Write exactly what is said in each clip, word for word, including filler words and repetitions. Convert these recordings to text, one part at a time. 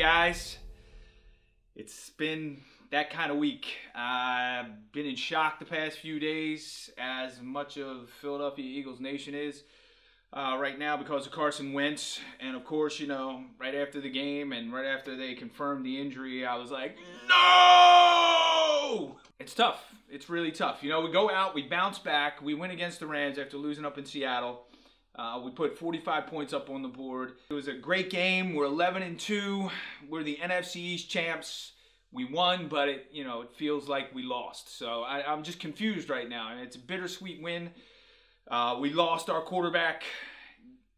guys. It's been that kind of week. I've uh, been in shock the past few days, as much of Philadelphia Eagles Nation is uh, right now, because of Carson Wentz. And of course, you know, right after the game and right after they confirmed the injury, I was like, no! It's tough. It's really tough. You know, we go out, we bounce back, we win against the Rams after losing up in Seattle. Uh, we put forty-five points up on the board. It was a great game. We're eleven and two. We're the N F C East champs. We won, but it, you know, it feels like we lost. So I, I'm just confused right now, and it's a bittersweet win. Uh, we lost our quarterback.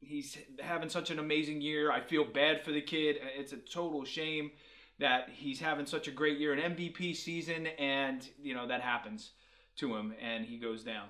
He's having such an amazing year. I feel bad for the kid. It's a total shame that he's having such a great year, an M V P season, and, you know, that happens to him, and he goes down,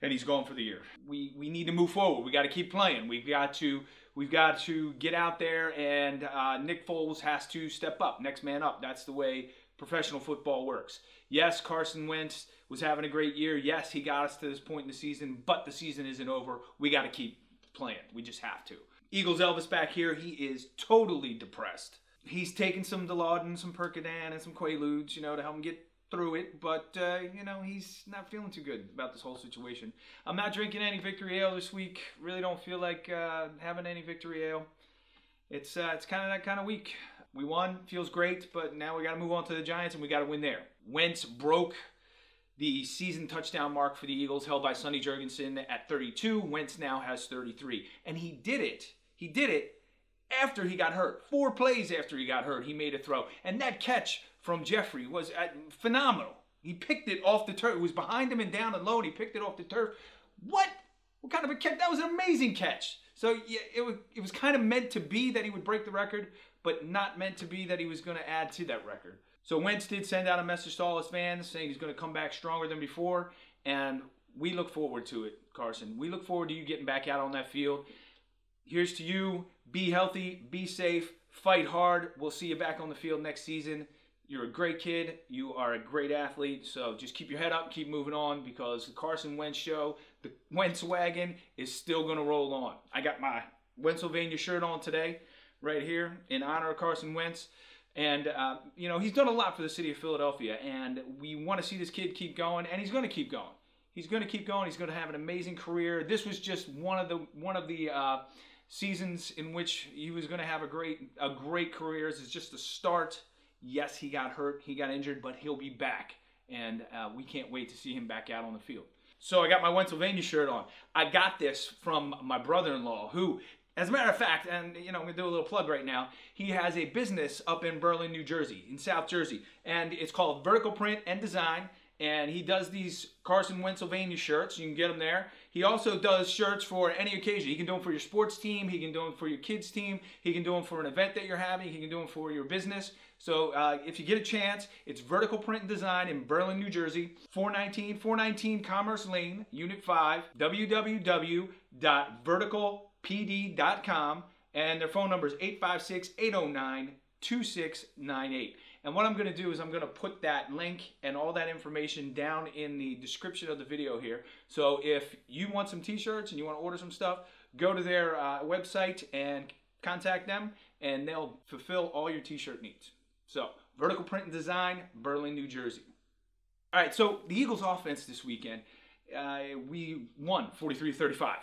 and he's gone for the year. We we need to move forward. We got to keep playing. We've got to we've got to get out there, and uh, Nick Foles has to step up. Next man up. That's the way professional football works. Yes, Carson Wentz was having a great year. Yes, he got us to this point in the season, but the season isn't over. We got to keep playing. We just have to. Eagles Elvis back here. He is totally depressed. He's taking some Dilaudid and some Percodan and some Quaaludes, you know, to help him get through it. But, uh, you know, he's not feeling too good about this whole situation. I'm not drinking any victory ale this week. Really don't feel like uh, having any victory ale. It's uh, it's kind of that kind of week. We won. Feels great. But now we got to move on to the Giants, and we got to win there. Wentz broke the season touchdown mark for the Eagles, held by Sonny Jurgensen at thirty-two. Wentz now has thirty-three. And he did it. He did it. After he got hurt, four plays after he got hurt, he made a throw. And that catch from Jeffrey was uh, phenomenal. He picked it off the turf. It was behind him and down and low, and he picked it off the turf. What? What kind of a catch? That was an amazing catch. So yeah, it was, it was kind of meant to be that he would break the record, but not meant to be that he was going to add to that record. So Wentz did send out a message to all his fans saying he's going to come back stronger than before, and we look forward to it, Carson. We look forward to you getting back out on that field. Here's to you. Be healthy, be safe, fight hard. We'll see you back on the field next season. You're a great kid. You are a great athlete. So just keep your head up, keep moving on, because the Carson Wentz show, the Wentz wagon is still going to roll on. I got my Wentzylvania shirt on today right here in honor of Carson Wentz. And, uh, you know, he's done a lot for the city of Philadelphia, and we want to see this kid keep going, and he's going to keep going. He's going to keep going. He's going to have an amazing career. This was just one of the, one of the, uh, seasons in which he was going to have a great a great career. It's just a start. Yes, he got hurt. He got injured, but he'll be back. And uh, we can't wait to see him back out on the field. So I got my Wentzylvania shirt on. I got this from my brother-in-law who, as a matter of fact, and you know, I'm going to do a little plug right now. He has a business up in Berlin, New Jersey, in South Jersey. And it's called Vertical Print and Design. And he does these Carson Wentzylvania shirts. You can get them there. He also does shirts for any occasion. He can do them for your sports team. He can do them for your kids' team. He can do them for an event that you're having. He can do them for your business. So uh, if you get a chance, it's Vertical Print and Design in Berlin, New Jersey, four nineteen Commerce Lane, Unit five, w w w dot vertical p d dot com. And their phone number is eight five six, eight oh nine, two six nine eight. And what I'm going to do is I'm going to put that link and all that information down in the description of the video here. So if you want some t-shirts and you want to order some stuff, go to their uh, website and contact them, and they'll fulfill all your t-shirt needs. So Vertical Print and Design, Berlin, New Jersey. All right, so the Eagles offense this weekend, uh, we won forty-three thirty-five.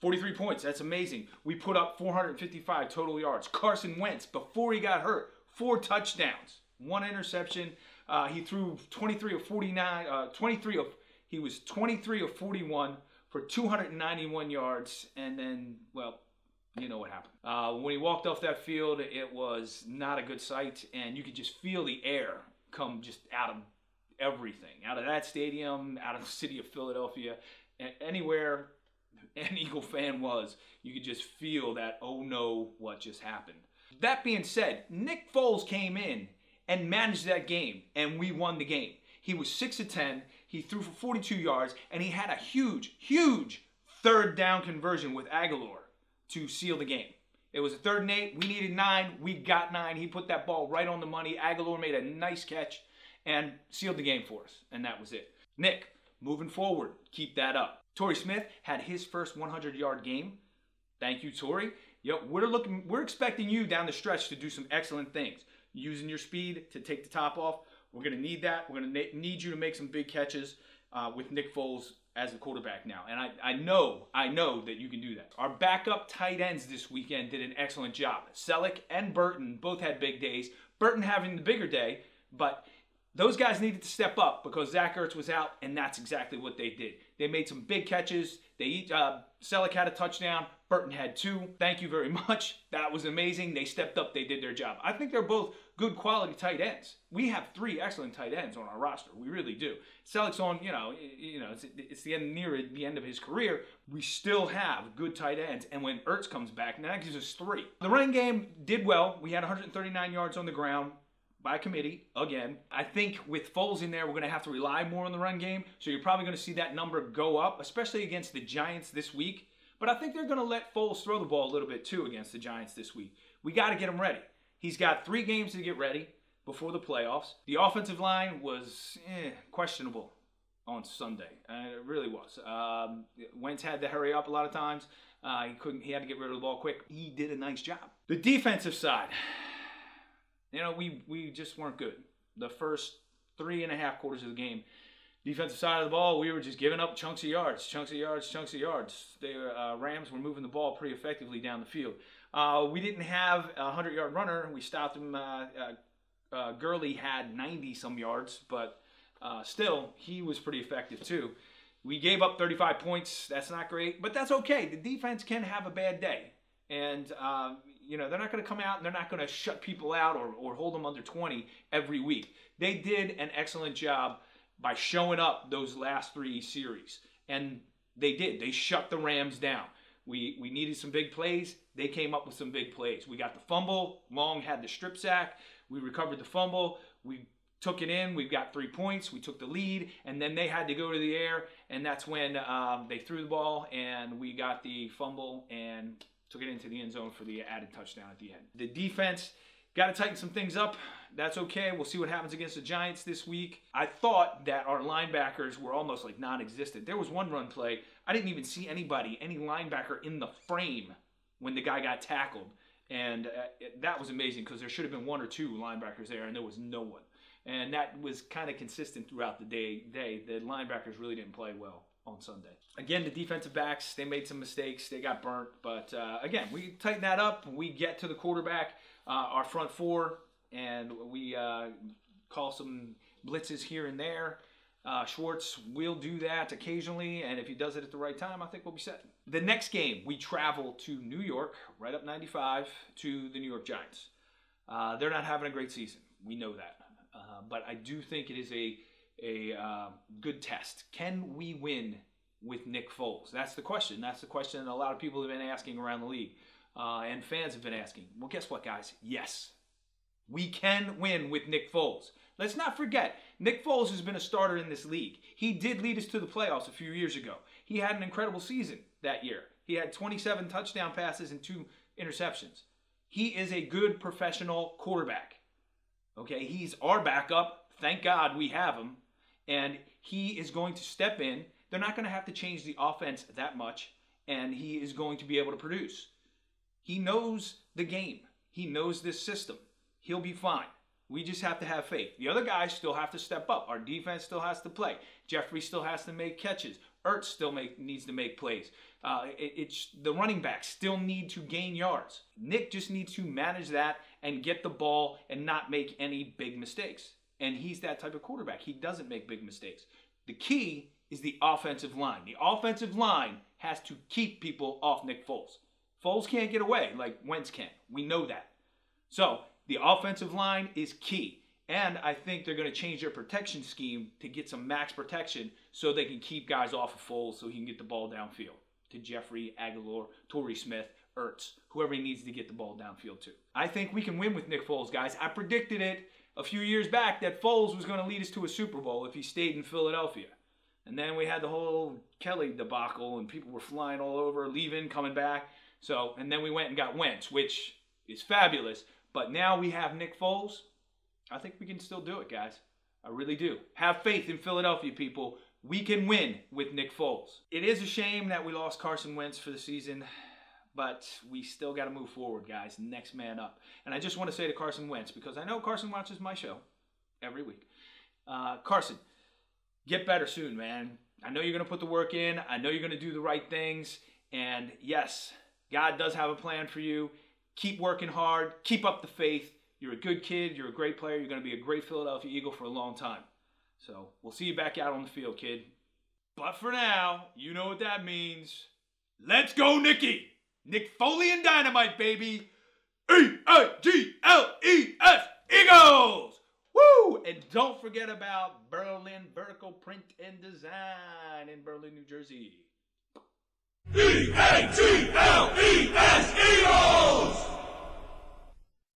forty-three points, that's amazing. We put up four hundred fifty-five total yards. Carson Wentz, before he got hurt, four touchdowns, one interception. Uh, he threw twenty-three of forty-nine. Uh, twenty-three of he was twenty-three of forty-one for two hundred ninety-one yards, and then, well, you know what happened. Uh, when he walked off that field, it was not a good sight, and you could just feel the air come just out of everything, out of that stadium, out of the city of Philadelphia, anywhere an Eagle fan was. You could just feel that, oh no, what just happened. That being said, Nick Foles came in and managed that game, and we won the game. He was six of ten, he threw for forty-two yards, and he had a huge, huge third down conversion with Agholor to seal the game. It was a third and eight, we needed nine, we got nine. He put that ball right on the money. Agholor made a nice catch and sealed the game for us, and that was it. Nick, moving forward, keep that up. Torrey Smith had his first one hundred yard game. Thank you, Torrey. Yep, we're looking, we're expecting you down the stretch to do some excellent things. Using your speed to take the top off. We're going to need that. We're going to need you to make some big catches uh, with Nick Foles as the quarterback now. And I, I know, I know that you can do that. Our backup tight ends this weekend did an excellent job. Selleck and Burton both had big days. Burton having the bigger day, but those guys needed to step up because Zach Ertz was out, and that's exactly what they did. They made some big catches. They each, uh, Selleck had a touchdown. Burton had two. Thank you very much. That was amazing. They stepped up. They did their job. I think they're both good quality tight ends. We have three excellent tight ends on our roster. We really do. Selleck's on, you know, you know, it's, it's the end near the end of his career. We still have good tight ends. And when Ertz comes back, now that gives us three. The running game did well. We had one hundred thirty-nine yards on the ground. By committee, again. I think with Foles in there, we're going to have to rely more on the run game. So you're probably going to see that number go up, especially against the Giants this week. But I think they're going to let Foles throw the ball a little bit too against the Giants this week. We got to get him ready. He's got three games to get ready before the playoffs. The offensive line was eh, questionable on Sunday. Uh, it really was. Um, Wentz had to hurry up a lot of times. Uh, he couldn't. He had to get rid of the ball quick. He did a nice job. The defensive side. You know, we, we just weren't good. The first three and a half quarters of the game, defensive side of the ball, we were just giving up chunks of yards, chunks of yards, chunks of yards. The uh, Rams were moving the ball pretty effectively down the field. Uh, we didn't have a hundred-yard runner. We stopped him. Uh, uh, uh, Gurley had ninety-some yards, but uh, still, he was pretty effective too. We gave up thirty-five points. That's not great, but that's okay. The defense can have a bad day. And, um, you know, they're not going to come out and they're not going to shut people out or, or hold them under twenty every week. They did an excellent job by showing up those last three series. And they did. They shut the Rams down. We, we needed some big plays. They came up with some big plays. We got the fumble. Long had the strip sack. We recovered the fumble. We took it in. We got three points. We took the lead. And then they had to go to the air. And that's when um, they threw the ball and we got the fumble and took it into the end zone for the added touchdown at the end. The defense, got to tighten some things up. That's okay. We'll see what happens against the Giants this week. I thought that our linebackers were almost like non-existent. There was one run play. I didn't even see anybody, any linebacker in the frame when the guy got tackled. And uh, it, that was amazing because there should have been one or two linebackers there and there was no one. And that was kind of consistent throughout the day. day. The linebackers really didn't play well on Sunday. Again, the defensive backs, they made some mistakes. They got burnt. But uh, again, we tighten that up. We get to the quarterback, uh, our front four, and we uh, call some blitzes here and there. Uh, Schwartz will do that occasionally, and if he does it at the right time, I think we'll be set. The next game, we travel to New York, right up ninety-five, to the New York Giants. Uh, they're not having a great season. We know that. Uh, but I do think it is a a uh, good test. Can we win with Nick Foles? That's the question. That's the question that a lot of people have been asking around the league, uh, and fans have been asking. Well, guess what, guys? Yes, we can win with Nick Foles. Let's not forget, Nick Foles has been a starter in this league. He did lead us to the playoffs a few years ago. He had an incredible season that year. He had twenty-seven touchdown passes and two interceptions. He is a good professional quarterback. Okay, he's our backup. Thank God we have him. And he is going to step in. They're not going to have to change the offense that much. And he is going to be able to produce. He knows the game. He knows this system. He'll be fine. We just have to have faith. The other guys still have to step up. Our defense still has to play. Jeffrey still has to make catches. Ertz still make, needs to make plays. Uh, it, it's, the running backs still need to gain yards. Nick just needs to manage that and get the ball and not make any big mistakes. And he's that type of quarterback. He doesn't make big mistakes. The key is the offensive line. The offensive line has to keep people off Nick Foles. Foles can't get away like Wentz can. We know that. So the offensive line is key. And I think they're going to change their protection scheme to get some max protection so they can keep guys off of Foles so he can get the ball downfield to Jeffrey, Agholor, Torrey Smith, Ertz, whoever he needs to get the ball downfield to. I think we can win with Nick Foles, guys. I predicted it a few years back that Foles was going to lead us to a Super Bowl if he stayed in Philadelphia. And then we had the whole Kelly debacle and people were flying all over, leaving, coming back. So, and then we went and got Wentz, which is fabulous. But now we have Nick Foles. I think we can still do it, guys. I really do. Have faith in Philadelphia, people. We can win with Nick Foles. It is a shame that we lost Carson Wentz for the season, but we still got to move forward, guys. Next man up. And I just want to say to Carson Wentz, because I know Carson watches my show every week. Uh, Carson, get better soon, man. I know you're going to put the work in. I know you're going to do the right things. And yes, God does have a plan for you. Keep working hard. Keep up the faith. You're a good kid. You're a great player. You're going to be a great Philadelphia Eagle for a long time. So we'll see you back out on the field, kid. But for now, you know what that means. Let's go, Nicky! Nick Foley and Dynamite, baby! E A G L E S! Eagles! Woo! And don't forget about Berlin Vertical Print and Design in Berlin, New Jersey. E A G L E S! Eagles!